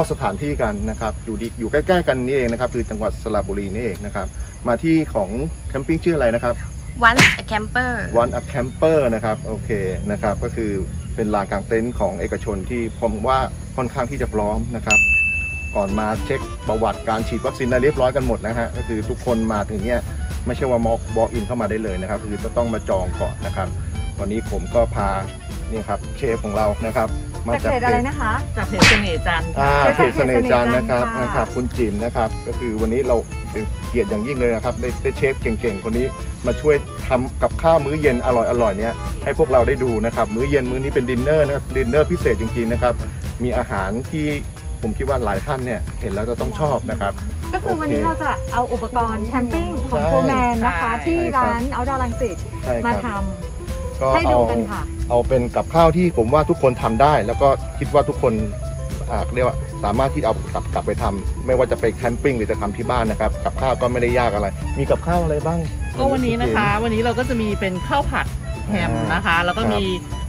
อกนอกสถานที่กันนะครับอยู่ใกล้ๆกันนี่เองนะครับคือจังหวัดสระบุรีนี่เองนะครับมาที่ของแคมปิ้งชื่ออะไรนะครับ Once a Camper Once a Camper นะครับโอเคนะครับก็คือเป็นลานกางเต็นท์ของเอกชนที่ผมว่าค่อนข้างที่จะพร้อมนะครับก่อนมาเช็คประวัติการฉีดวัคซีนได้เรียบร้อยกันหมดนะฮะก็คือทุกคนมาถึงเนี้ยไม่ใช่ว่ามอบออินเข้ามาได้เลยนะครับคือจะต้องมาจองก่อนนะครับวันนี้ผมก็พานี่ครับเชฟของเรานะครับมาจากเพจอะไรนะคะจากเพจเสน่ห์จันทร์เพจเสน่ห์จันทร์นะครับคุณจิ๋มนะครับก็คือวันนี้เราเป็นเกียรติอย่างยิ่งเลยนะครับได้เชฟเก่งๆคนนี้มาช่วยทำกับข้าวมื้อเย็นอร่อยๆเนี้ยให้พวกเราได้ดูนะครับมื้อเย็นมื้อนี้เป็นดินเนอร์นะครับดินเนอร์พิเศษจริงๆนะครับมีอาหารที่ผมคิดว่าหลายท่านเนี่ยเห็นแล้วจะต้องชอบนะครับก็คือวันนี้เราจะเอาอุปกรณ์แคมปิ้งของโฟร์แมนนะคะที่ร้าน Outdoor Rangsit มาทำให้ดูกันค่ะเอาเป็นกับข้าวที่ผมว่าทุกคนทำได้แล้วก็คิดว่าทุกคนเรียกว่าสามารถที่เอากลับไปทำไม่ว่าจะไปแคมปิ้งหรือจะทำที่บ้านนะครับกับข้าวก็ไม่ได้ยากอะไรมีกับข้าวอะไรบ้างก็วันนี้นะคะวันนี้เราก็จะมีเป็นข้าวผัดแฮมนะคะแล้วก็มี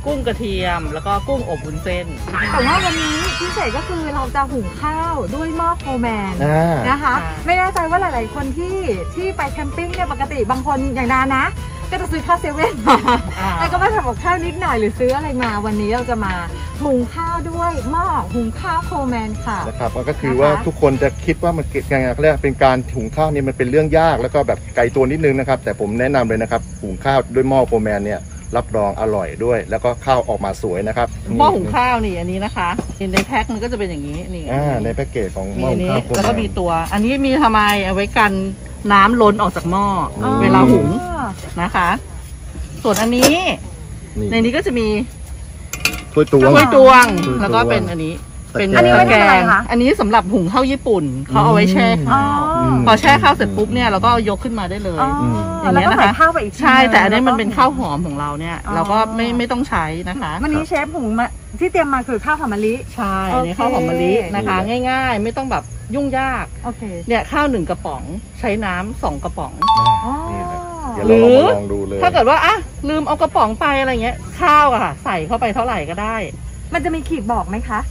กุ้งกระเทียมแล้วก็กุ้งอบวุ้นเส้นแต่ว่าวันนี้พิเศษก็คือเราจะหุงข้าวด้วยหม้อโฟร์แมนนะคะไม่แน่ใจว่าหลายๆคนที่ไปแคมปิ้งเนี่ยปกติบางคนอย่างดานะก็จะซื้อข้าวเซเว่นมาแล้วก็มาทำกับข้าวนิดหน่อยหรือซื้ออะไรมาวันนี้เราจะมาหุงข้าวด้วยหม้อหุงข้าวโฟร์แมนค่ะนะครับก็คือว่าทุกคนจะคิดว่ามันยังไงเรียกเป็นการหุงข้าวนี่มันเป็นเรื่องยากแล้วก็แบบไกลตัวนิดนึงนะครับแต่ผมแนะนำเลยนะครับหุงข้าวด้วยหม้อโฟร์แมนเนี่ยรับรองอร่อยด้วยแล้วก็ข้าวออกมาสวยนะครับหม้อหุงข้าวนี่อันนี้นะคะในแพ็คมันก็จะเป็นอย่างนี้นี่ในแพ็กเกจของหม้อหุงข้าวแล้วก็มีตัวอันนี้มีทำไมเอาไว้กันน้ำล้นออกจากหม้อเวลาหุงนะคะส่วนอันนี้ในนี้ก็จะมีถ้วยตวงแล้วก็เป็นอันนี้เป็นตะแกรงอันนี้สำหรับหุงข้าวญี่ปุ่นเขาเอาไว้แช่ข้าวพอแช่ข้าวเสร็จปุ๊บเนี่ยเราก็ยกขึ้นมาได้เลยอย่างนี้นะคะใช่แต่อันนี้มันเป็นข้าวหอมของเราเนี่ยเราก็ไม่ต้องใช้นะคะวันนี้เชฟหุงมาที่เตรียมมาคือข้าวหอมมะลิใช่อันนี้ข้าวหอมมะลินะคะง่ายๆไม่ต้องแบบยุ่งยากเนี่ยข้าว1กระป๋องใช้น้ำ2กระป๋องหรือถ้าเกิดว่าอะลืมเอากระป๋องไปอะไรเงี้ยข้าวอะค่ะใส่เข้าไปเท่าไหร่ก็ได้มันจะมีขีดบอกไหมคะ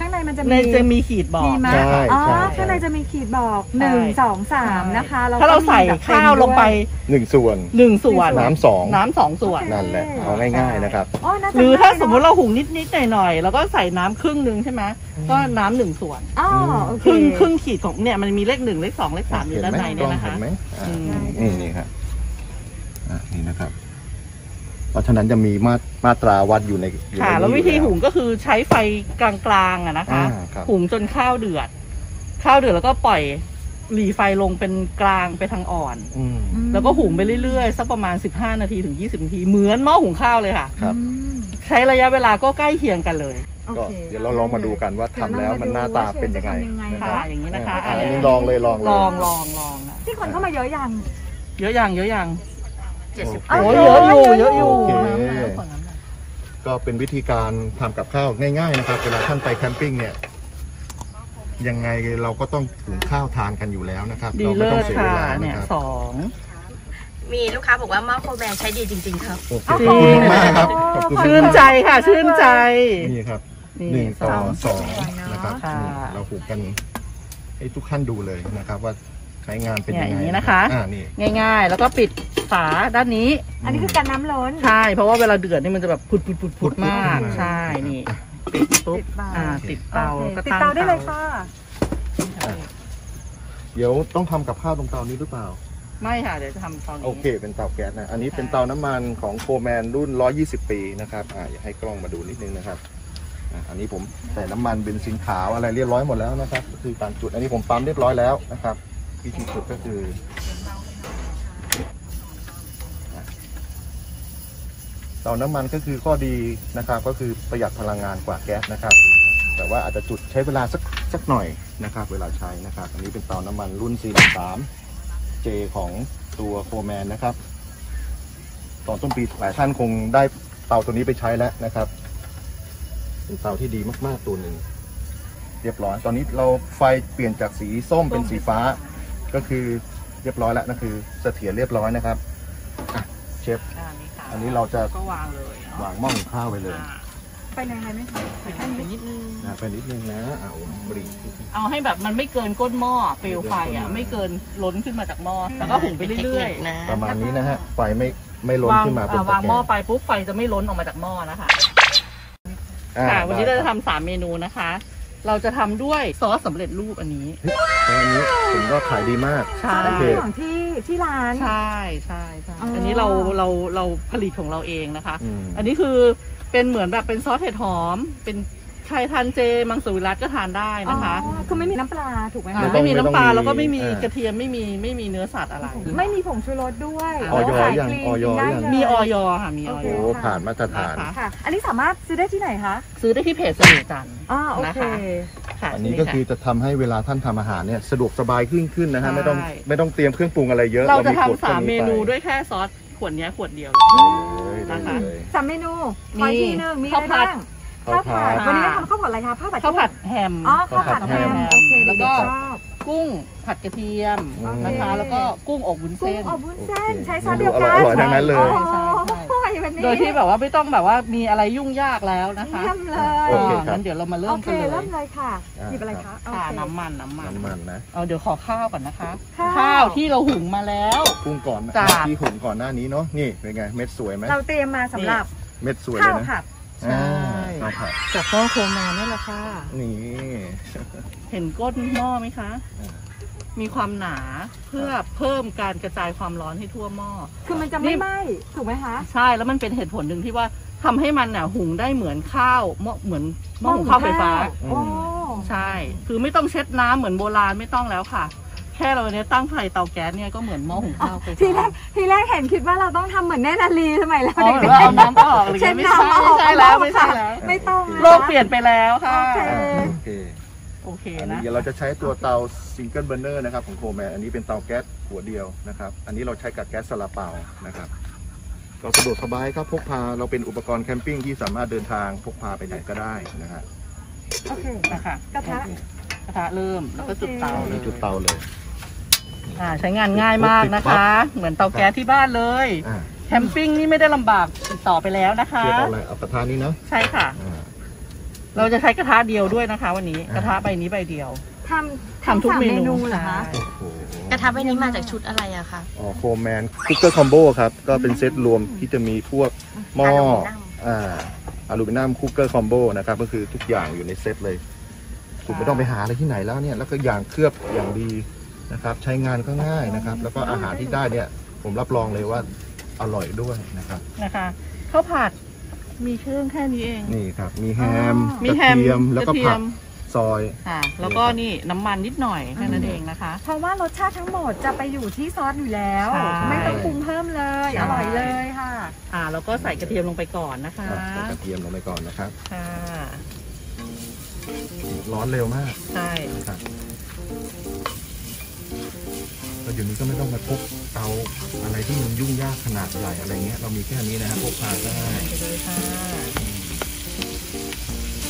ข้างในมันจะมีขีดบอกมีไหมอ๋อข้างในจะมีขีดบอก1 2 3นะคะถ้าเราใส่ข้าวลงไป1 ส่วนน้ำสองส่วนนั่นแหละเอาง่ายๆนะครับหรือถ้าสมมติเราหุงนิดๆหน่อยๆแล้วก็ใส่น้ำครึ่งนึงใช่ไหมก็น้ำ1 ส่วนครึ่งขีดของเนี่ยมันมีเลข 1เลข 2เลข 3อยู่ด้านในเนี่ยนะคะนี่ครับนี่นะครับเพราะฉะนั้นจะมีมาตราวัดอยู่ในค่ะแล้ววิธีหุงก็คือใช้ไฟกลางๆนะคะหุงจนข้าวเดือดแล้วก็ปล่อยหลีไฟลงเป็นกลางไปทางอ่อนแล้วก็หุงไปเรื่อยๆสักประมาณ15 นาทีถึง20 นาทีเหมือนหม้อหุงข้าวเลยค่ะใช้ระยะเวลาก็ใกล้เคียงกันเลยก็เดี๋ยวเราลองมาดูกันว่าทำแล้วมันหน้าตาเป็นยังไงค่ะอย่างนี้นะคะอันนี้ลองที่คนเข้ามาเยอะยังโอ้ยเยอะอยู่ก็เป็นวิธีการทำกับข้าวง่ายๆนะครับเวลาท่านไปแคมปิ้งเนี่ยยังไงเราก็ต้องหุงข้าวทานกันอยู่แล้วนะครับเราไม่ต้องเสียเวลานะครับมีลูกค้าบอกว่าหม้อโฟร์แมนใช้ดีจริงๆครับขอบคุณมากครับชื่นใจค่ะชื่นใจนี่ครับ1 ต่อ 2นะครับเราหุงกันให้ทุกท่านดูเลยนะครับว่าใช้งานเป็นอย่างนี้นะคะง่ายๆแล้วก็ปิดฝาด้านนี้อันนี้คือกันน้ำล้นใช่เพราะว่าเวลาเดือดนี่มันจะแบบพุดมากใช่นี่ปิดปุ๊บติดเตาได้เลยค่ะเดี๋ยวต้องทำกับข้าวตรงเตานี้หรือเปล่าไม่ค่ะเดี๋ยวจะทำเตาโอเคเป็นเตาแก๊สนะอันนี้เป็นเตาน้ำมันของโฟร์แมนรุ่น120 ปีนะครับอยากให้กล้องมาดูนิดนึงนะครับอันนี้ผมใส่น้ำมันเบนซินขาวอะไรเรียบร้อยหมดแล้วนะครับคือการจุดอันนี้ผมปั๊มเรียบร้อยแล้วนะครับวิธีจุดก็คือเตาน้ำมันก็คือข้อดีนะครับก็คือประหยัดพลังงานกว่าแก๊สนะครับแต่ว่าอาจจะจุดใช้เวลาสักหน่อยนะครับเวลาใช้นะครับอันนี้เป็นเตาน้ำมันรุ่น 43J ของตัวโฟร์แมนนะครับตอนต้นปีหลายท่านคงได้เตาตัวนี้ไปใช้แล้วนะครับเป็นเตาที่ดีมากๆตัวหนึ่งเรียบร้อยตอนนี้เราไฟเปลี่ยนจากสีส้มเป็นสีฟ้าก็คือเรียบร้อยแล้วนั่นคือเสถียรเรียบร้อยนะครับเชฟอันนี้เราจะวางหม้อหุงข้าวไปเลย ไปในไหมคะไปนิดนึงนะเอาบรีเอาให้แบบมันไม่เกินก้นหม้อเปลวไฟอ่ะไม่เกินล้นขึ้นมาจากหม้อแล้วก็หุงไปเรื่อยๆนะประมาณนี้นะฮะไฟไม่ล้นขึ้นมาวางหม้อไปปุ๊บไฟจะไม่ล้นออกมาจากหม้อนะคะค่ะวันนี้เราจะทำ3เมนูนะคะเราจะทำด้วยซอสสำเร็จรูปอันนี้ผมก็ขายดีมากใช่ของที่ร้านใช่ใช่ใช่อันนี้เราผลิตของเราเองนะคะอันนี้คือเป็นเหมือนแบบเป็นซอสเห็ดหอมเป็นใครทานเจมังสวิรัติก็ทานได้นะคะคือไม่มีน้ำปลาถูกไหมคะไม่มีน้ำปลาแล้วก็ไม่มีกระเทียมไม่มีเนื้อสัตว์อะไรไม่มีผงชูรสด้วยออยอย่างมีออยค่ะมีออยผ่านมาตรฐานค่ะอันนี้สามารถซื้อได้ที่ไหนคะซื้อได้ที่เพจเสน่ห์จันทร์นะคะอันนี้ก็คือจะทำให้เวลาท่านทำอาหารเนี่ยสะดวกสบายขึ้นนะฮะไม่ต้องเตรียมเครื่องปรุงอะไรเยอะเราจะทำ3เมนูด้วยแค่ซอสขวดนี้ขวดเดียวนะคะ3เมนูมีข้าวผัดวันนี้ทำข้าวผัดอะไรคะข้าวผัดแฮมแล้วก็กุ้งผัดกระเทียมนะคะแล้วก็กุ้งอบวุ้นเส้นใช้ซอสเดียวกันอร่อยทั้งนั้นเลยโดยที่แบบว่าไม่ต้องแบบว่ามีอะไรยุ่งยากแล้วนะคะงั้นเดี๋ยวเรามาเริ่มกันเลยค่ะหยิบอะไรคะน้ำมันนะเดี๋ยวขอข้าวก่อนนะคะข้าวที่เราหุงมาแล้วหุงก่อนที่หุงก่อนหน้านี้เนาะนี่เป็นไงเม็ดสวยไหมเราเตรียมมาสำหรับเม็ดสวยเลยนะใช่จากหม้อโคมาเนี่ยแหละค่ะนี่เห็นก้นหม้อไหมคะมีความหนาเพื่อเพิ่มการกระจายความร้อนให้ทั่วหม้อคือมันจะไม่ไหม้ถูกไหมคะใช่แล้วมันเป็นเหตุผลหนึ่งที่ว่าทำให้มันน่ะหุงได้เหมือนข้าวเหมือนหม้อหุงข้าวไฟฟ้าใช่คือไม่ต้องเช็ดน้ำเหมือนโบราณไม่ต้องแล้วค่ะแค่เราเนี้ยตั้งไฟเตาแก๊สเนี่ยก็เหมือนหม้อหุงข้าวไปทีแรกเห็นคิดว่าเราต้องทำเหมือนแน่นาลีสมัยแล้วเด็กๆเอาน้ำออกเลยไม่ใช่แล้วไม่ต้องโลกเปลี่ยนไปแล้วค่ะโอเคนะเดี๋ยวเราจะใช้ตัวเตาซิงเกิลเบอร์เนอร์นะครับของโคแมนอันนี้เป็นเตาแก๊สหัวเดียวนะครับอันนี้เราใช้กับแก๊สซาลาเปานะครับเราสะดวกสบายครับพกพาเราเป็นอุปกรณ์แคมปิ้งที่สามารถเดินทางพกพาไปไหนก็ได้นะฮะโอเคนะคะกระทะเริ่มแล้วก็จุดเตาเลยใช้งานง่ายมากนะคะเหมือนเตาแก๊สที่บ้านเลยแคมปิ้งนี่ไม่ได้ลำบากต่อไปแล้วนะคะเอากระทะนี้เนาะใช่ค่ะเราจะใช้กระทะเดียวด้วยนะคะวันนี้กระทะใบนี้ใบเดียวทำทุกเมนูเหรอคะกระทะใบนี้มาจากชุดอะไรอะคะอ๋อโฟร์แมนคุกเกอร์คอมโบครับก็เป็นเซตรวมที่จะมีพวกหม้ออลูมิเนียมคุกเกอร์คอมโบนะครับก็คือทุกอย่างอยู่ในเซตเลยคุณไม่ต้องไปหาอะไรที่ไหนแล้วเนี่ยแล้วก็อย่างเคลือบอย่างดีนะครับใช้งานก็ง่ายนะครับแล้วก็อาหารที่ได้เนี่ยผมรับรองเลยว่าอร่อยด้วยนะครับนะคะข้าวผัดมีเครื่องแค่นี้เองนี่ครับมีแฮมแล้วก็ผักซอยแล้วก็นี่น้ำมันนิดหน่อยแค่นั้นเองนะคะเพราะว่ารสชาติทั้งหมดจะไปอยู่ที่ซอสอยู่แล้วไม่ต้องปรุงเพิ่มเลยอร่อยเลยค่ะแล้วก็ใส่กระเทียมลงไปก่อนนะคะใส่กระเทียมลงไปก่อนนะครับร้อนเร็วมากใช่ครับเราอยู่นี้ก็ไม่ต้องมาพกเตาอะไรที่มันยุ่งยากขนาดใหญ่อะไรเงี้ยเรามีแค่นี้นะครับพกพาได้เลยค่ะ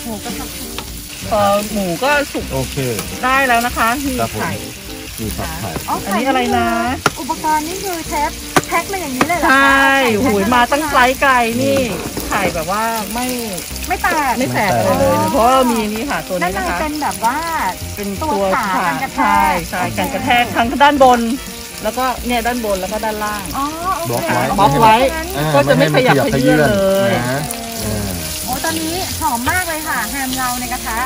หมูก็สุกโอเคได้แล้วนะคะมีไข่อันนี้อะไรนะอุปกรณ์นี่คือเชฟแพ็คมาอย่างนี้เลยเหรอใช่หูยมาตั้งไกลไกลนี่ไข่แบบว่าไม่แตกเลยเพราะเรามีนี่ค่ะตัวนี้นะคะเป็นแบบว่าเป็นตัวขากันกระแทกทั้งด้านบนแล้วก็เนี่ยด้านบนแล้วก็ด้านล่างบล็อกไว้ก็จะไม่ขยับขยื่นเลยโอ้ตอนนี้หอมมากเลยค่ะแฮมเราในกระทะ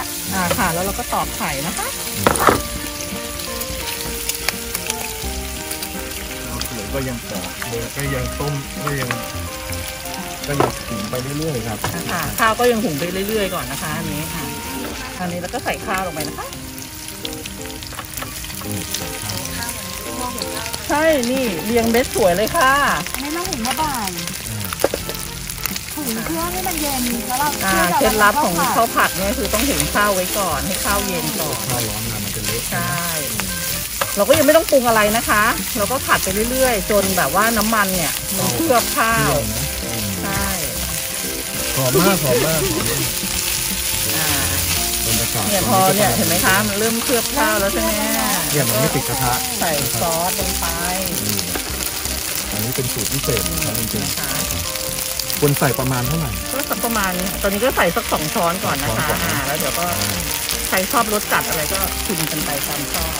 ค่ะแล้วเราก็ตอกไข่นะคะก็ยังตอกก็ยังต้มก็ยังหุงไปเรื่อยๆครับข้าวก็ยังหุงไปเรื่อยๆก่อนนะคะอันนี้ค่ะอันนี้แล้วก็ใส่ข้าวลงไปนะคะใช่นี่เรียงเบ็ดสวยเลยค่ะไม่ต้องหุงมาบ่ายหุงเพื่อให้มันเย็นแล้วเราเคล็ดลับของข้าวผัดเนี่ยคือต้องหุงข้าวไว้ก่อนให้ข้าวเย็นก่อนข้าวร้อนมันจะเละใช่เราก็ยังไม่ต้องปรุงอะไรนะคะเราก็ผัดไปเรื่อยๆจนแบบว่าน้ำมันเนี่ยมันเคลือบข้าวใช่หอมมากเนี่ยพอเนี่ยเห็นไหมคะมันเริ่มเคลือบข้าวแล้วใช่ไหมเนี่ยมันไม่ติดกระทะใส่ซอสลงไปอันนี้เป็นสูตรพิเศษนะจริงๆ ควรใส่ประมาณเท่าไหร่ก็สักประมาณตอนนี้ก็ใส่สัก2 ช้อนก่อนนะคะแล้วเดี๋ยวก็ใครชอบรสจัดอะไรก็ชิมกันไปตามชอบ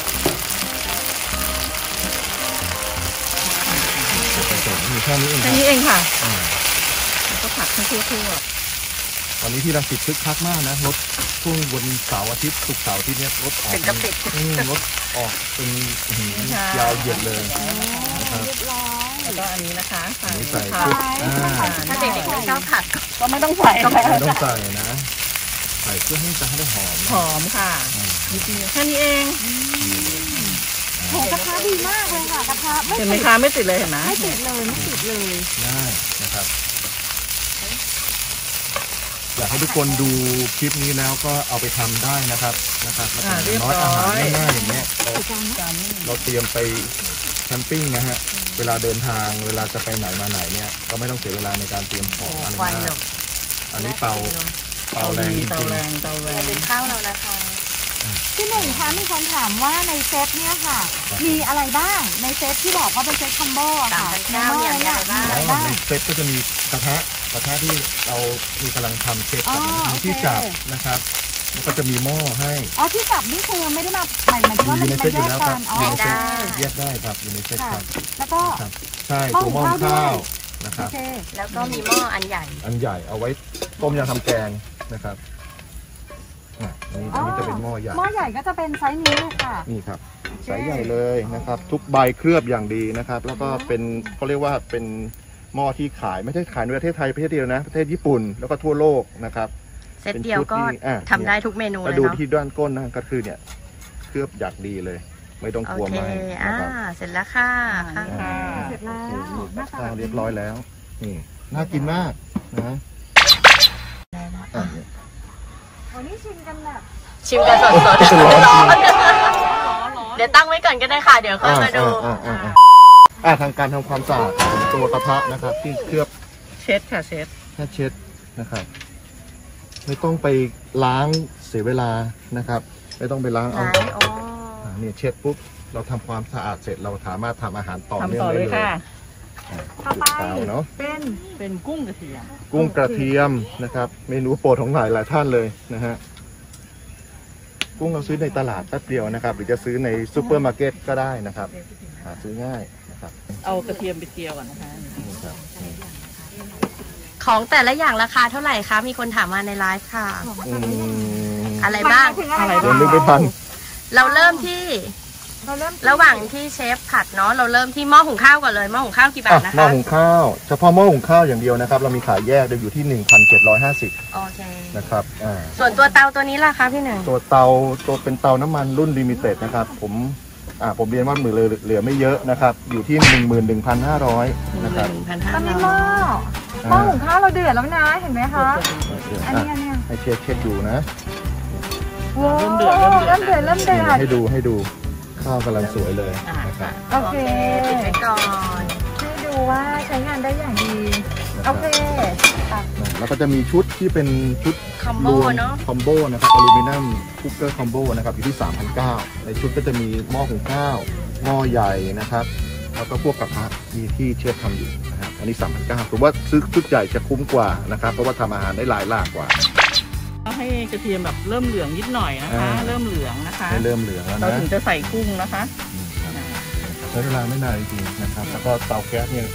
แค่นี้เองค่ะแล้วก็ผัดให้ทั่วๆตอนนี้ที่รังสิตคึกคักมากนะรถช่วงวันเสาร์อาทิตย์ศุกร์เสาร์อาทิตย์เนี่ยรถออกรถออกเป็นยาวเหยียดเลยนะครับแล้วก็อันนี้นะคะใส่ถ้าเด็กๆไม่ชอบผัดก็ไม่ต้องใส่ไม่ต้องใส่นะใส่เพื่อให้จะให้ได้หอมค่ะนิดเดียวแค่นี้เองโหกระทะดีมากเลยค่ะกระทะเห็นไหมคะไม่ติดเลยเห็นไหมไม่ติดเลยได้นะครับอยากให้ทุกคนดูคลิปนี้แล้วก็เอาไปทำได้นะครับน้อยอาหารง่ายๆอย่างเงี้ยเราเตรียมไปแคมปิ้งนะฮะเวลาเดินทางเวลาจะไปไหนมาไหนเนี่ยก็ไม่ต้องเสียเวลาในการเตรียมของอะไรนะอันนี้เตาแรงจริงเป็นข้าวเรานะคะพี่หนึ่งคะมีคนถามว่าในเซตเนี่ยค่ะมีอะไรบ้างในเซตที่บอกว่าเป็นเซตคัมโบ้ค่ะในหม้อเนี่ยในเซตก็จะมีกระทะที่เรามีกำลังทำเซตกับที่จับนะครับแล้วก็จะมีหม้อให้อ๋อที่จับนี่คือไม่ได้มาใหม่มันก็มีในเซตอยู่แล้วครับแยกได้ครับอยู่ในเซตครับแล้วก็ใช่ตัวหม้อข้าวนะครับแล้วก็มีหม้ออันใหญ่เอาไว้ต้มยำทำแกงนะครับนี่จะเป็นหม้อใหญ่ก็จะเป็นไซส์นี้ค่ะนี่ครับไซส์ใหญ่เลยนะครับทุกใบเคลือบอย่างดีนะครับแล้วก็เป็นเขาเรียกว่าเป็นหม้อที่ขายไม่ใช่ขายในประเทศไทยประเทศเดียวนะประเทศญี่ปุ่นแล้วก็ทั่วโลกนะครับเซตเดียวก็ทำได้ทุกเมนูเลยเนาะดูที่ด้านก้นนะก็คือเนี่ยเคลือบอย่างดีเลยไม่ต้องกลัวไหมนะครับเสร็จแล้วค่ะเสร็จแล้วเรียบร้อยแล้วนี่น่ากินมากนะวันนี้ชิมกันแบบชิมกันสดๆร้อนเดี๋ยวตั้งไว้ก่อนก็ได้ค่ะเดี๋ยวค่อยมาดูทางการทำความสะอาดของตัวกระทะนะครับที่เคลือบเช็ดค่ะแค่เช็ดนะครับไม่ต้องไปล้างเสียเวลานะครับไม่ต้องไปล้างเอาเนี่ยเช็ดปุ๊บเราทำความสะอาดเสร็จเราสามารถทำอาหารต่อเนื่องได้เลยต่อไปเป็นกุ้งกระเทียมนะครับเมนูโปรดของหลายท่านเลยนะฮะกุ้งเราซื้อในตลาดแป๊บเดียวนะครับหรือจะซื้อในซูเปอร์มาร์เก็ตก็ได้นะครับหาซื้อง่ายนะครับเอากระเทียมไปเจียวก่อนนะคะของแต่ละอย่างราคาเท่าไหร่คะมีคนถามมาในไลฟ์ค่ะอะไรบ้างเราเริ่มที่ระหว่างที่เชฟผัดเนาะเราเริ่มที่หม้อหุงข้าวก่อนเลยหม้อหุงข้าวกี่บาทนะคะหม้อหุงข้าวเฉพาะหม้อหุงข้าวอย่างเดียวนะครับเรามีขายแยกอยู่ที่ 1,750 โอเคนะครับส่วนตัวเตาตัวนี้ล่ะคะพี่หนึ่งตัวเตาตัวเป็นเตาน้ำมันรุ่นลิมิเต็ดนะครับผมเรียนว่าเหลือไม่เยอะนะครับอยู่ที่ 11,500 นะครับตอนนี้หม้อหุงข้าวเราเดือดแล้วนะเห็นไหมคะอันนี้ให้เช็คดูนะเริ่มเดือดให้ดูข้าวกำลังสวยเลยนะครับโอเคปิดไว้ก่อนให้ดูว่าใช้งานได้อย่างดีโอเคแล้วก็จะมีชุดที่เป็นชุดคอมโบเนาะคอมโบนะครับอลูมิเนียมคุกเกอร์คอมโบนะครับอยู่ที่ 3,900 ในชุดก็จะมีหม้อหุงข้าวหม้อใหญ่นะครับแล้วก็พวกกระทะมีที่เชฟทำอยู่นะครับอันนี้ 3,900 ผมว่าซื้อชุดใหญ่จะคุ้มกว่านะครับเพราะว่าทำอาหารได้หลายหลากกว่าให้กระเทียมแบบเริ่มเหลืองนิดหน่อยนะคะเริ่มเหลืองนะคะเริ่มเหลืองแล้วนะเราถึงจะใส่กุ้งนะคะใช้เวลาไม่นานจริงนะครับแล้วก็เตาแก๊สเนี่ย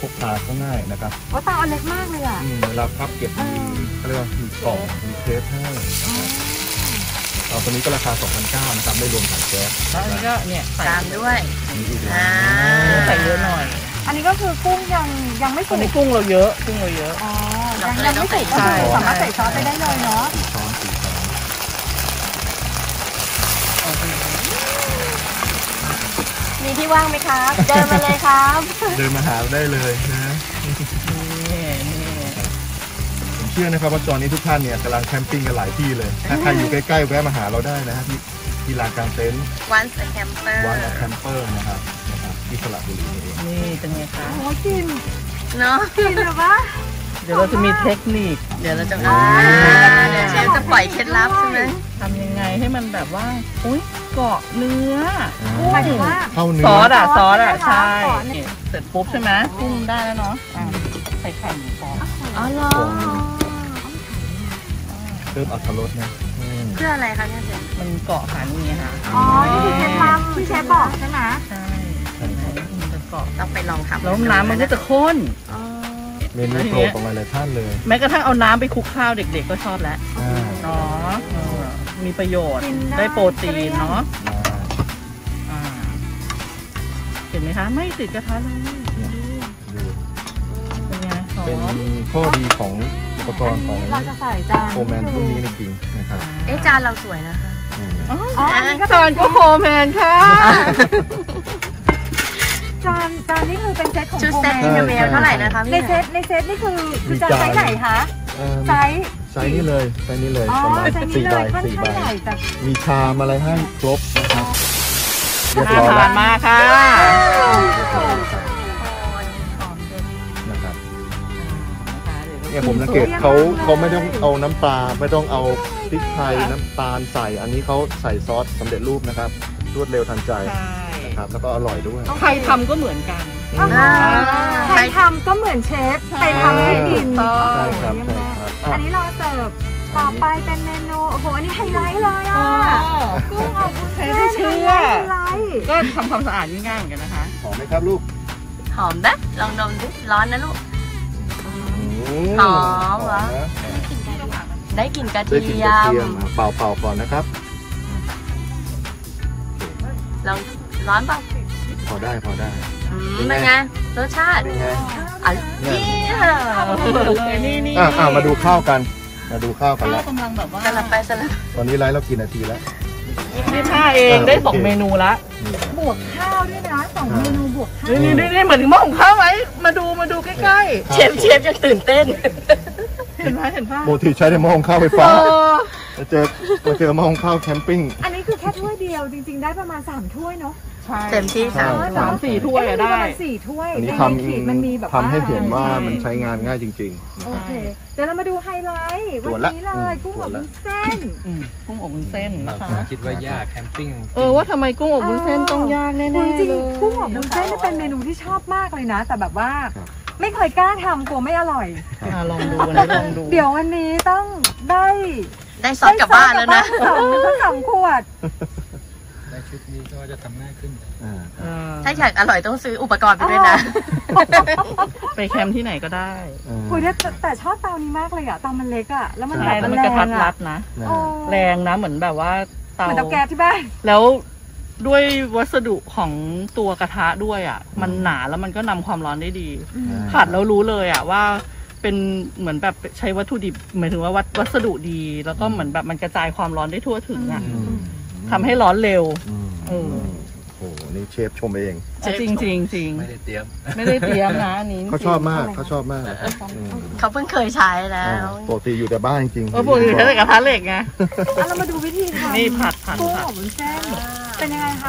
พกพาก็ง่ายนะครับเพราะเตาเล็กมากเลยอ่ะเวลาพับเก็บมีเขาเรียกว่ามีกล่องมีเทปให้เตาตัวนี้ก็ราคา 2,900 นะครับไม่รวมถังแก๊สแล้วอันนี้ก็เนี่ยตามด้วยใส่เยอะหน่อยอันนี้ก็คือกุ้งยังไม่สุกกุ้งเราเยอะอ๋อยังไม่สุกก็คือสามารถใส่ซอสไปได้เลยเนาะมีที่ว่างไหมครับเดินมาเลยครับเดินมาหาได้เลยนะผมเชื่อนะครับว่าตอนนี้ทุกท่านเนี่ยกำลังแคมปิ้งกันหลายที่เลยถ้าใครอยู่ใกล้ๆแวะมาหาเราได้นะที่ลานกลางเต็นท์ Once a Camper นะครับที่สลับบุรีนี่เป็นไงคะโอ้กินเนาะกินหรือวะเดี๋ยวเราจะมีเทคนิคเดี๋ยวเราจะเชฟจะปล่อยเคล็ดลับใช่ไหมทำยังไงให้มันแบบว่าอุ้ยเกาะเนื้อหมายถึงว่าซอสอะใช่เสร็จปุ๊บใช่ไหมกุ้งได้แล้วเนาะใส่ไข่หมูฟอง อ๋อเหรอเพิ่มอัตรสนะเพื่ออะไรคะเนี่ยเจ๊มันเกาะขานี่ค่ะอ๋อที่เชฟทำที่เชฟบอกใช่ไหมใช่มันจะเกาะต้องไปลองทำแล้วน้ำมันก็จะข้นเมนูโปรดของหลายท่านเลยแม้กระทั่งเอาน้ำไปคลุกข้าวเด็กๆก็ชอบแล้วเนาะมีประโยชน์ได้โปรตีนเนาะเห็นไหมคะไม่ติดกระทะเลยเป็นไงเป็นข้อดีของอุปกรณ์ของโฟร์แมนรุ่นนี้จริงๆนะครับเอ๊ะจานเราสวยนะคะอ๋อจานก็โฟร์แมนค่ะจานนี่คือเป็นเซตของชุดเซตอินเตอร์เวลเท่าไหร่นะคะในเซตนี่คือจานไซส์ไหนคะไซส์นี่เลยไซส์นี่เลยประมาณ4 ใบมีชามอะไรให้ครบนะครับเรียบร้อยแล้วมาค่ะนะครับเนี่ยผมสังเกตเขาไม่ต้องเอาน้ำปลาไม่ต้องเอาพริกไทยน้ำตาลใส่อันนี้เขาใส่ซอสสำเร็จรูปนะครับรวดเร็วทันใจนะครับแล้วก็อร่อยด้วยใครทำก็เหมือนกันใครทำก็เหมือนเชฟใครทำให้กินอันนี้เราเสิร์ฟต่อไปเป็นเมนูโอ้โหอันนี้ไฮไลท์เลยอ่ะกุ้งอบวุ้นเส้นไฮไลท์ก็ทำความสะอาดง่ายๆกันนะคะหอมไหมครับลูกหอมนะลองดมดิร้อนนะลูกหอมเหรอได้กลิ่นกระเทียมเป่าๆก่อนนะครับลองร้อนเปล่าพอได้เป็นไงรสชาตินี่มาดูข้าวกันแล้วกำลังแบบว่าตอนนี้ไลฟ์เรากี่นาทีแล้ว25เองได้2เมนูละบวกข้าวด้วยนะ2เมนูบวกข้าวนี่เหมือนหม้อของข้าวไหมมาดูใกล้ๆเชฟจะตื่นเต้นเห็นไหมโมทีใช้ในหม้อของข้าวไฟฟ้ามาเจอหม้อของข้าวแคมปิ้งอันนี้คือแค่ถ้วยเดียวจริงๆได้ประมาณ3ถ้วยเนาะเต็มที่3-4ถ้วยได้4 ถ้วยอันนี้ทำให้เห็นว่ามันใช้งานง่ายจริงๆโอเคเดี๋ยวเรามาดูไฮไลท์วันนี้เลยกุ้งอบวุ้นเส้นนะคะคิดว่ายากแคมปิ้งว่าทำไมกุ้งอบวุ้นเส้นต้องยากแน่ๆเลยจริงกุ้งอบวุ้นเส้นเป็นเมนูที่ชอบมากเลยนะแต่แบบว่าไม่เคยกล้าทำกลัวไม่อร่อยลองดูเดี๋ยววันนี้ต้องได้ซอสกลับบ้านแล้วนะ2 ขวดชุดนี้ก็จะทำง่ายขึ้นถ้าอยากอร่อยต้องซื้ออุปกรณ์ไปด้วยนะไปแคมป์ที่ไหนก็ได้คุยได้แต่ชอบเตานี้มากเลยอะเตามันเล็กอะแล้วมันกระทัดรัดนะแรงนะเหมือนแบบว่าเตาแก๊สที่บ้านแล้วด้วยวัสดุของตัวกระทะด้วยอะมันหนาแล้วมันก็นำความร้อนได้ดีผัดแล้วรู้เลยอะว่าเป็นเหมือนแบบใช้วัตถุดิบหมายถึงว่าวัสดุดีแล้วก็เหมือนแบบมันกระจายความร้อนได้ทั่วถึงอะทำให้ร้อนเร็วโอ้โหนี่เชฟชมเองจริงไม่ได้เตรียมนะอันนี้เขาชอบมากเขาเพิ่งเคยใช้แล้วปกติอยู่แต่บ้านจริงปกติใช้แต่กระทะเหล็กไงเรามาดูวิธีทำนี่ผัดกุ้งอบวุ้นเส้นเป็นยังไงคะ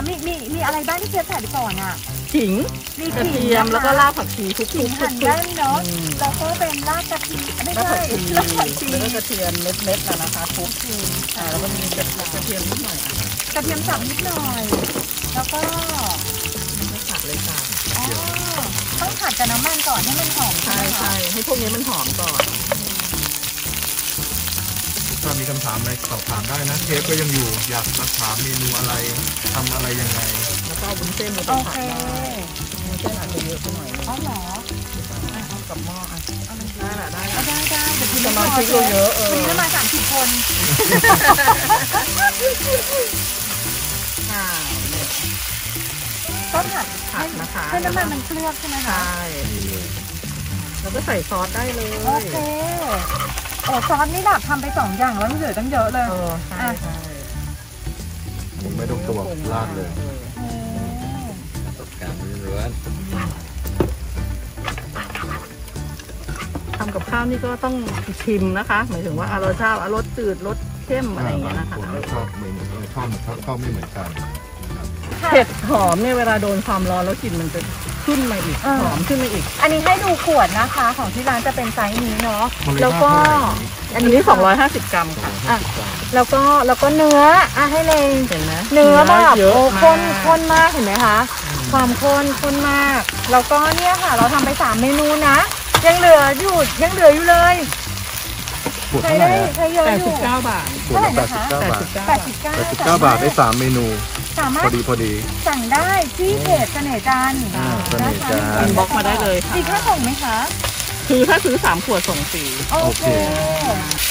มีอะไรบ้างที่เชฟใส่ไปก่อนอ่ะขิงมีกระเทียมแล้วก็รากผักชีทุกๆหั่นได้เนาะแล้วก็เป็นรากกระเทียมไม่ใช่รากผักชีแล้วก็กระเทียมเม็ดๆนะคะทุกทีแล้วก็มีกระเทียมนิดหน่อยกระเทียมสับนิดหน่อยแล้วก็ไม่ผัดเลยค่ะต้องผัดกับน้ำมันก่อนให้มันหอมใช่ให้พวกนี้มันหอมก่อนถ้ามีคำถามอะไรสอบถามได้นะเชฟก็ยังอยู่อยากสอบถามเมนูอะไรทำอะไรยังไงแล้วก็วุ้นเส้นมาผัดได้วุ้นเส้นอาจจะเยอะไปหน่อยอ๋อเหรอกับหม้ออ่ะได้เดี๋ยวพี่จะมาชิมเยอะวันนี้มา30 คนก็ผัดนะคะให้น้ำมันเคลือบใช่ไหมคะใช่แล้วก็ใส่ซอสได้เลยโอเคโอ้ซอสนี่แบบทำไป2 อย่างแล้วมันเหลือตั้งเยอะเลยใช่ผมไม่ต้องตัวลาดเลยประสบการณ์ล้วนทำกับข้าวนี่ก็ต้องชิมนะคะหมายถึงว่ารสชาติรสจืดรสเข้มอะไรอย่างเงี้ยนะคะชอบไม่เหมือนกันเผ็ดหอมเนี่ยเวลาโดนความร้อนแล้วกลิ่นมันจะขึ้นมาอีกหอมขึ้นมาอีกอันนี้ให้ดูขวดนะคะของที่ร้านจะเป็นไซส์นี้เนาะแล้วก็อันนี้250 กรัมค่ะแล้วก็เนื้อให้เลยเห็นไหมเนื้อแบบข้นมากเห็นไหมคะความข้นมากแล้วก็เนี่ยค่ะเราทำไป3 เมนูนะ ยังเหลืออยู่เลยใช้ได้ใช้เยอะอยู่89 บาทขวดละ89 บาทได้3 เมนูสามารถพอดีสั่งได้ที่เพจเสน่ห์จันทร์นะคะบล็อกมาได้เลยค่ะมีค่าส่งไหมคะคือถ้าซื้อ3 ขวดส่งฟรีโอเค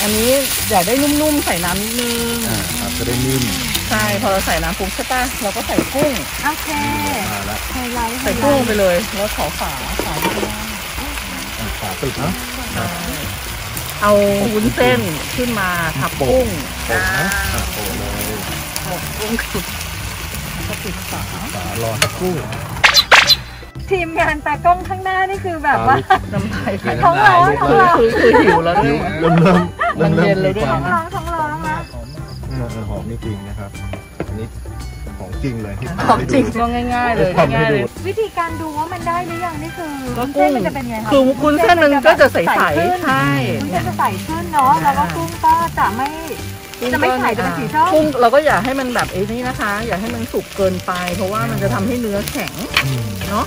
อันนี้อยากได้นุ่มๆใส่น้ำนิดนึงจะได้นิ่มใช่พอเราใส่น้ำปรุงใช่ป่ะเราก็ใส่กุ้งโอเคใส่กุ้งไปเลยแล้วขอฝาตึกนะเอาวุ้นเส้นขึ้นมาทับกุ้งนะโอ้โหกุ้งสุดก็ติดฝารอทับกุ้งทีมงานตากล้องข้างหน้านี่คือแบบว่าน้ำลายท้องร้องคือหิวแล้วเนี่ยมันเย็นเลยด้วยท้องร้องนะหอมนี่จริงนะครับอันนี้ของจริงเลยของจริงง่ายๆเลยวิธีการดูว่ามันได้หรือยังนี่คือเส้นมันจะเป็นไงคะคือคุณเส้นมันก็จะใสใช่มันจะใสขึ้นเนาะแล้วก็กุ้งก็จะไม่ใสจะเป็นสีส้มกุ้งเราก็อย่าให้มันแบบนี้นะคะอย่าให้มันสุกเกินไปเพราะว่ามันจะทำให้เนื้อแข็งเนาะ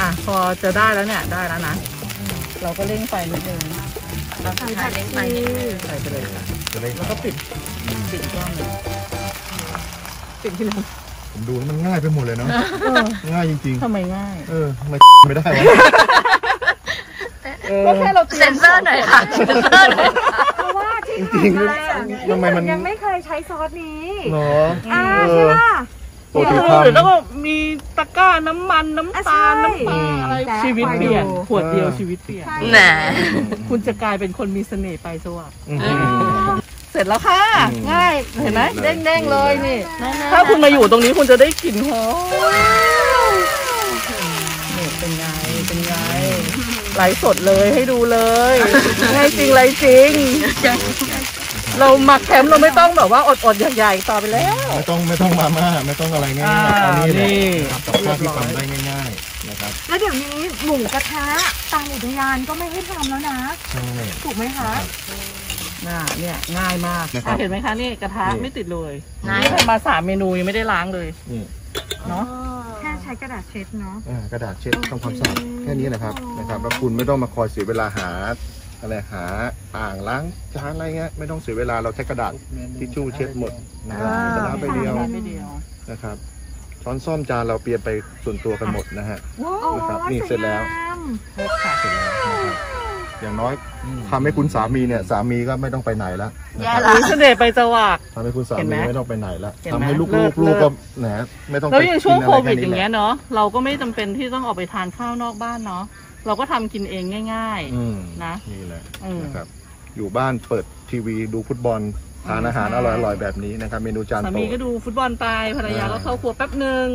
อ่ะพอจะได้แล้วเนี่ยได้แล้วนะเราก็เร่งไฟนิดนึงเราทำเร่งไฟใส่ไปเลยค่ะแล้วก็ปิดกล้องเลยปิดที่นึงผมดูมันง่ายไปหมดเลยเนาะง่ายจริงๆทำไมง่ายทำไมไม่ได้ก็แค่เราเซ็นเซอร์หน่อยค่ะเพราะว่าที่มันยังไม่เคยใช้ซอสนี้หรอใช่ป่ะแล้วก็มีตะกร้าน้ำมันน้ำตาลอะไรชีวิตเปลี่ยนขวดเดียวชีวิตเปลี่ยนแหมคุณจะกลายเป็นคนมีเสน่ห์ไปซะว่ะเสร็จแล้วค่ะง่ายเห็นไหมเด้งๆเลยนี่ถ้าคุณมาอยู่ตรงนี้คุณจะได้กลิ่นหอมนี่เป็นไงไลฟ์สดเลยให้ดูเลยง่ายจริงเราหมักแคมป์เราไม่ต้องแบบว่าอดๆใหญ่ๆต่อไปแล้วไม่ต้องมาม่าไม่ต้องอะไรง่ายๆตอนนี้เลยต่อข้าวที่ทำได้ง่ายๆนะครับแล้วเดี๋ยวนี้หมูกระทะตามอุทยานก็ไม่ให้ทำแล้วนะถูกไหมคะเนี่ยง่ายมากเห็นไหมคะนี่กระทะไม่ติดเลยนี่ทำมา3 เมนูยังไม่ได้ล้างเลยเนาะแค่ใช้กระดาษเช็ดเนาะกระดาษเช็ดทำความสะอาดแค่นี้นะครับแล้วคุณไม่ต้องมาคอยเสียเวลาหาอ่างล้างจานอะไรเงี้ยไม่ต้องเสียเวลาเราใช้กระดาษทิชชู่เช็ดหมดนะครับกระดาษใบเดียวนะครับช้อนส้อมจานเราเปลี่ยนไปส่วนตัวกันหมดนะฮะนะครับนี่เสร็จแล้วอย่างน้อยทำให้คุณสามีเนี่ยสามีก็ไม่ต้องไปไหนแล้วมีเสน่ห์ไปจังหวะทำให้คุณสามีไม่ต้องไปไหนแล้วทำให้ลูกก็แหนไม่ต้องแล้วอย่างช่วงโควิดอย่างเงี้ยเนาะเราก็ไม่จำเป็นที่ต้องออกไปทานข้าวนอกบ้านเนาะเราก็ทำกินเองง่ายๆนะนี่แหละนะครับอยู่บ้านเปิดทีวีดูฟุตบอลทานอาหารอร่อยๆแบบนี้นะครับเมนูจานโปรดสามีก็ดูฟุตบอลไปภรรยาก็เข้าครัวแป๊บนึง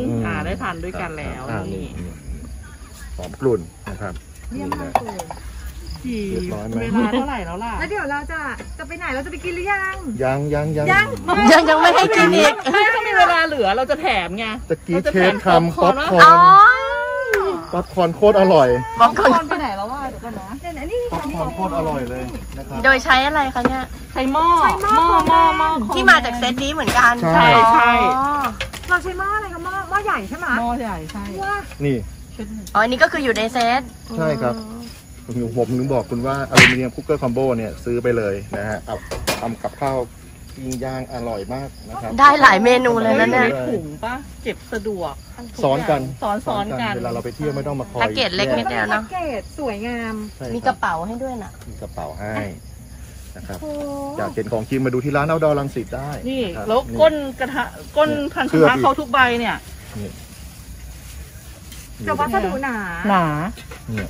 ได้ทานด้วยกันแล้วนี่หอมกลุ่นนะครับนี่แหละเวลาเท่าไหร่แล้วล่ะแล้วเดี๋ยวเราจะไปไหนเราจะไปกินหรือยังยังไม่ให้กินอีกไม่ต้องมีเวลาเหลือเราจะแถมไงตะกี้เชฟทำป๊อปคอร์นโคตรอร่อยป๊อปคอร์นไปไหนแล้วว่าเดี๋ยวกันนะนี่ป๊อปคอร์นโคตรอร่อยเลยนะครับโดยใช้อะไรคะเนี่ยใช้หม้อที่มาจากเซตนี้เหมือนกันใช่เราใช้หม้ออะไรคะหม้อใหญ่ใช่ไหมหม้อใหญ่ใช่นี่อ๋อนี่ก็คืออยู่ในเซตใช่ครับผมถึงบอกคุณว่าอลูมิเนียมคุกเกอร์คอมโบเนี่ยซื้อไปเลยนะฮะเอาทำกับข้าวปิ้งย่างอร่อยมากนะครับได้หลายเมนูเลยนะเนี่ยถุงป่ะเก็บสะดวกซ้อนกันเวลาเราไปเที่ยวไม่ต้องมาคอยแพ็กเกจเล็กนิดเดียวเนาะแพ็กเกจสวยงามมีกระเป๋าให้ด้วยนะมีกระเป๋าให้นะครับอยากเห็นของกินมาดูที่ร้านOutdoor Rangsitได้นี่แล้วก้นพันธุรักษ์เขาทุกใบเนี่ยจะวัสดุหนาเนี่ย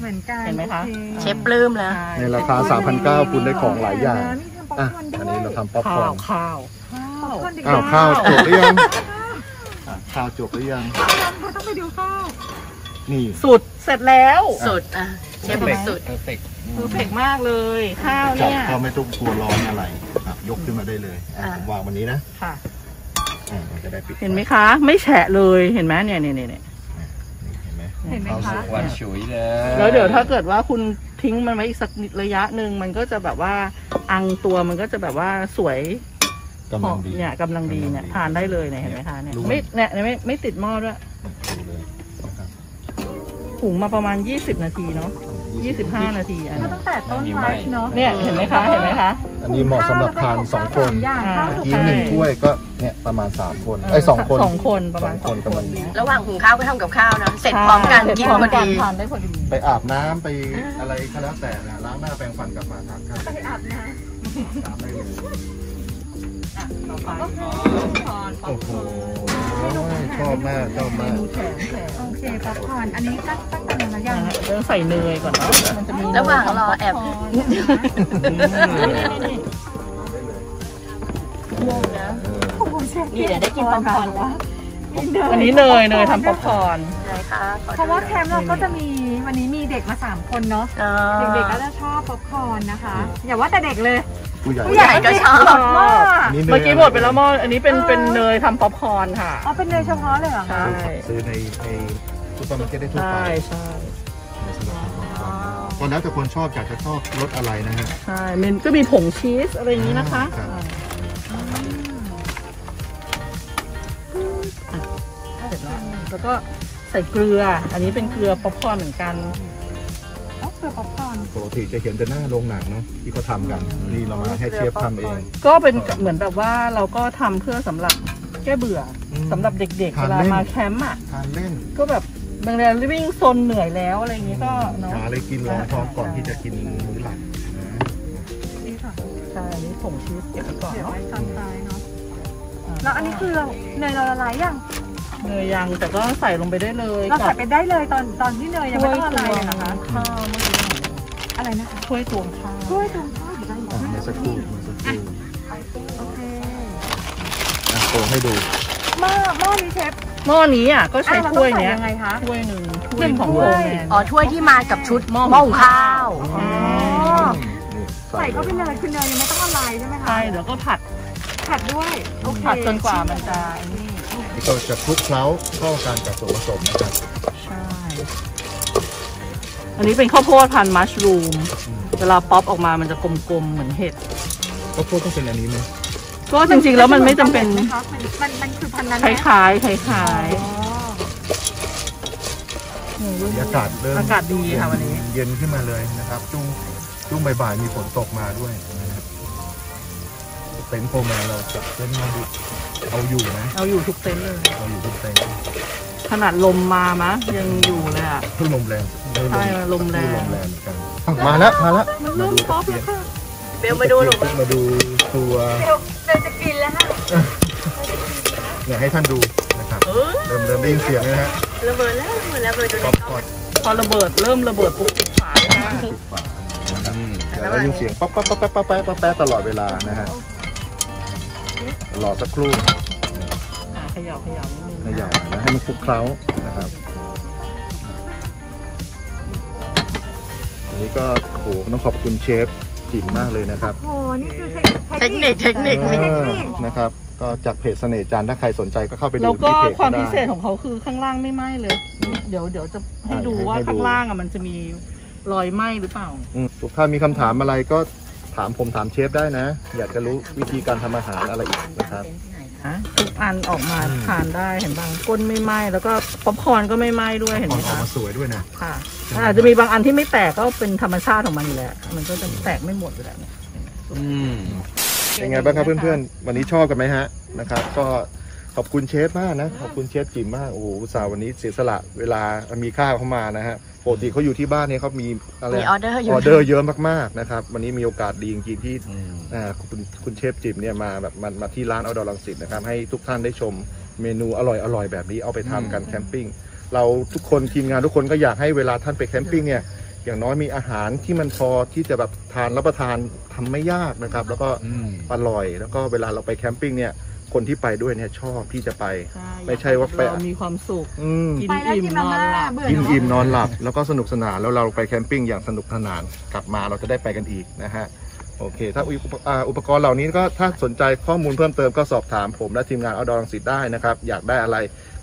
เหมือนกันเห็นไหมคะเชฟปลื้มแล้วในราคา 3,900 คุณได้ของหลายอย่างอันนี้เราทำป๊อปคอร์นข้าวจบหรือยังเราต้องไปดูข้าวนี่สุดเสร็จแล้วสุดอ่ะเชฟสุดเพอร์เฟกมากเลยข้าวเนี่ยเราไม่ต้องกลัวร้อนอะไรยกขึ้นมาได้เลยผมวางวันนี้นะค่ะเห็นไหมคะไม่แฉะเลยเห็นไหมเนี่ยเอาสุกวันฉุยเลยแล้วเดี๋ยวถ้าเกิดว่าคุณทิ้งมันไว้อีกสักนิดระยะหนึ่งมันก็จะแบบว่าอังตัวมันก็จะแบบว่าสวยเนี่ยกำลังดีเนี่ยทานได้เลยเนี่ยเห็นไหมคะเนี่ยไม่ติดหม้อด้วยหุงมาประมาณ20 นาทีเนาะ 25 นาทีอันนี้ตั้งแต่ต้นไลฟ์เนาะเนี่ยเห็นไหมคะเห็นไหมคะอันนี้เหมาะสำหรับทาน2คนกิน1ถ้วยก็เนี่ยประมาณ3คนไอ้2คนประมาณ2คนกันนี้ระหว่างหุงข้าวก็ทำกับข้าวนะเสร็จพร้อมกันกินพอดีไปอาบน้ำไปอะไรก็แล้วแต่นะล้างหน้าแปรงฟันกลับมาทานข้าวไปอาบน้ำต่อไปโอ้โหชอบมากชอบมากโอเคป๊อปคอร์นอันนี้ตั้งแต่ระยะเริ่มใส่เนยก่อนเนาะระหว่างรอแอบงงนะนี่เดี๋ยวได้กินป๊อปคอร์นวะอันนี้เนยทำป๊อปคอร์นเพราะว่าแคมป์เราก็จะมีวันนี้มีเด็กมา3คนเนาะเด็กๆก็จะชอบป๊อปคอร์นนะคะอย่าว่าแต่เด็กเลยผู้ใหญ่ก็ชอบเมื่อกี้หมดไปแล้วหม้ออันนี้เป็นเนยทำป๊อปคอร์นค่ะอ๋อเป็นเนยเฉพาะเลยเหรอคะซื้อในซูเปอร์มาร์เก็ตได้ทั่วไปใช่ตอนแล้วแต่คนชอบอยากจะชอบรสอะไรนะฮะใช่มันก็มีผงชีสอะไรอย่างนี้นะคะเสร็จแล้วแล้วก็ใส่เกลืออันนี้เป็นเกลือป๊อปคอร์นเหมือนกันปกติจะเห็นแต่หน้าโรงหนังเนาะที่เขาทำกันนี่เรามาให้เชฟทำเองก็เป็นเหมือนแบบว่าเราก็ทำเพื่อสำหรับแก้เบื่อสำหรับเด็กๆเวลามาแคมป์อ่ะทานเล่นก็แบบบางทีวิ่งโซนเหนื่อยแล้วอะไรอย่างนี้ก็เนาะหาอะไรกินรองท้องก่อนที่จะกินมื้อหลักนี่ค่ะใช่นี่ผงชีสเก็บก่อนเนาะแล้วอันนี้คือเนยเราละลายยังเนยยังแต่ก็ใส่ลงไปได้เลยเราใส่ไปได้เลยตอนที่เนยยังไม่ต้องอะไรเลยนะคะข้าวอะไรนะคะถ้วยตวงข้าวถ้วยตวงข้าวอยู่ด้านหลังมาสักครู่โอเคโชว์ให้ดูหม้อนี้เชฟหม้อนี้อ่ะก็ใช้ถ้วยเนี้ยถ้วยหนึ่งถ้วยของโรงแรมอ๋อถ้วยที่มากับชุดหม้อหุงข้าวใส่เข้าไปเลยคือเนยยังไม่ต้องอะไรใช่ไหมคะใช่เดี๋ยวก็ผัดด้วยผัดจนกว่ามันจะเราจะคลุกเคล้าเข้ากันกับส่วนผสมนะครับใช่อันนี้เป็นข้าวโพดพันมัชรูมเวลาป๊อปออกมามันจะกลมๆเหมือนเห็ดข้าวโพดต้องเป็นอันนี้ไหมก็จริงๆแล้วมันไม่จำเป็นมันคือพันนั้นคล้ายอากาศดีค่ะวันนี้เย็นขึ้นมาเลยนะครับช่วงบ่ายๆมีฝนตกมาด้วยนะครับเต็นท์โฟร์แมนเราจัดเต็นท์มาดูเอาอยู่นะเอาอยู่ทุกเต็นท์เลยเอาอยู่ทุกเต็นท์ขนาดลมมามะยังอยู่เลยอ่ะเพิ่งลมแรงใช่ลมแรงกันมาแล้วมาดูป๊อปแล้วค่ะเบลมาดูตัวเบลจะกินแล้วค่ะอยากให้ท่านดูนะครับเริ่มได้ยินเสียงนะฮะระเบิดแล้วเบลจะได้ก่อนพอระเบิดเริ่มระเบิดปุ๊บฝาแล้วได้ยินเสียงป๊อปป๊อปตลอดเวลานะฮะรอสักครู่ขยับแล้วให้มันคลุกเคล้านะครับอันนี้ก็โหต้องขอบคุณเชฟจิ๋มมากเลยนะครับโอ้นี่คือเทคนิคนะครับก็จากเพจเสน่ห์จานถ้าใครสนใจก็เข้าไปดูที่เพจได้แล้วก็ความพิเศษของเขาคือข้างล่างไม่ไหม้เลยเดี๋ยวจะให้ดูว่าข้างล่างอ่ะมันจะมีรอยไหม้หรือเปล่าทุกท่านมีคำถามอะไรก็ถามผมถามเชฟได้นะอยากจะรู้วิธีการทำอาหารอะไรอีกนะครับทุกอันออกมาทานได้เห็นบางก้นไม่ไหม้แล้วก็ป๊อปคอร์นก็ไม่ไหม้ด้วยเห็นไหมคะออกมาสวยด้วยนะค่ะอาจจะมีบางอันที่ไม่แตกก็เป็นธรรมชาติของมันอยู่แล้วมันก็จะแตกไม่หมดอยู่แล้วเป็นไงบ้างครับเพื่อนๆวันนี้ชอบกันไหมฮะนะครับก็ขอบคุณเชฟมากนะขอบคุณเชฟจิ๋มมากโอ้โหสาววันนี้เสียสละเวลามีค่าเข้ามานะฮะปกติเขาอยู่ที่บ้านเนี่ยเขามีอะไรออเดอร์เยอะมากๆนะครับวันนี้มีโอกาสดีจริงๆที่คุณเชฟจิ๋มเนี่ยมาแบบมาที่ร้าน Outdoor Rangsitนะครับให้ทุกท่านได้ชมเมนูอร่อยแบบนี้เอาไปทำกันแคมปิ้งเราทุกคนทีมงานทุกคนก็อยากให้เวลาท่านไปแคมปิ้งเนี่ยอย่างน้อยมีอาหารที่มันพอที่จะแบบทานรับประทานทำไม่ยากนะครับแล้วก็อร่อยแล้วก็เวลาเราไปแคมปิ้งเนี่ยคนที่ไปด้วยเนี่ยชอบที่จะไปไม่ใช่ว่าไปมีความสุขกินอิ่มนอนหลับแล้วก็สนุกสนานแล้วเราไปแคมปิ้งอย่างสนุกสนานกลับมาเราจะได้ไปกันอีกนะฮะโอเคถ้าอุปกรณ์เหล่านี้ก็ถ้าสนใจข้อมูลเพิ่มเติมก็สอบถามผมและทีมงาน Outdoor Rangsitได้นะครับอยากได้อะไร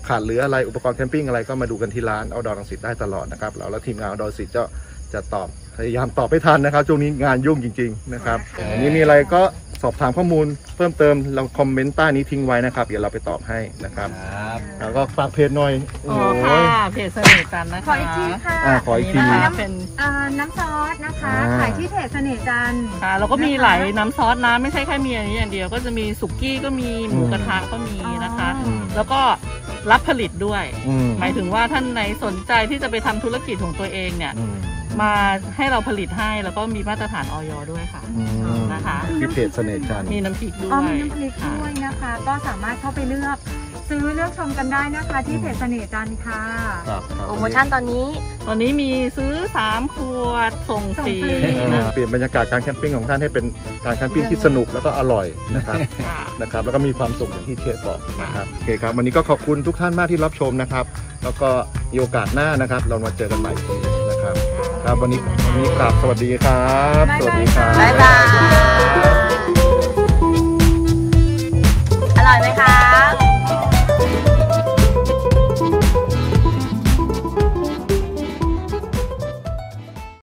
ขาดเหลืออะไรอุปกรณ์แคมปิ้งอะไรก็มาดูกันที่ร้าน Outdoor Rangsitได้ตลอดนะครับเราและทีมงาน Outdoor Rangsitจะ จะตอบพยายามตอบให้ทันนะครับช่วงนี้งานยุ่งจริงๆนะครับอันนี้มีอะไรก็สอบถามข้อมูลเพิ่มเติมเราคอมเมนต์ใต้นี้ทิ้งไว้นะครับเดี๋ยวเราไปตอบให้นะครับแล้วก็ฝากเพจหน่อยโอ้ค่ะเพจเสน่ห์จันทร์นะคะขออีกทีค่ะขออีกทีเป็นน้ำซอสนะคะขายที่เพจเสน่ห์จันทร์ค่ะเราก็มีหลายน้ำซอสนะไม่ใช่แค่มีอันนี้อย่างเดียวก็จะมีสุกี้ก็มีหมูกระทะก็มีนะคะแล้วก็รับผลิตด้วยหมายถึงว่าท่านไหนสนใจที่จะไปทำธุรกิจของตัวเองเนี่ยมาให้เราผลิตให้แล้วก็มีมาตรฐานออยด้วยค่ะนะคะที่เพจเสน่ห์จันทร์มีน้ำพริกด้วยมีน้ำพริกด้วยนะคะก็สามารถเข้าไปเลือกซื้อเลือกชมกันได้นะคะที่เพจเสน่ห์จันทร์ค่ะโปรโมชั่นตอนนี้มีซื้อ3ขวดส่งฟรีเปลี่ยนบรรยากาศการแคมปิ้งของท่านให้เป็นการแคมปิ้งที่สนุกแล้วก็อร่อยนะครับแล้วก็มีความสุขอย่างที่เชฟบอกนะครับโอเคครับวันนี้ก็ขอบคุณทุกท่านมากที่รับชมนะครับแล้วก็มีโอกาสหน้านะครับเรามาเจอกันใหม่นะครับครับวันนี้กราบสวัสดีครับสวัสดีครับบ๊ายบายอร่อยไหมคะ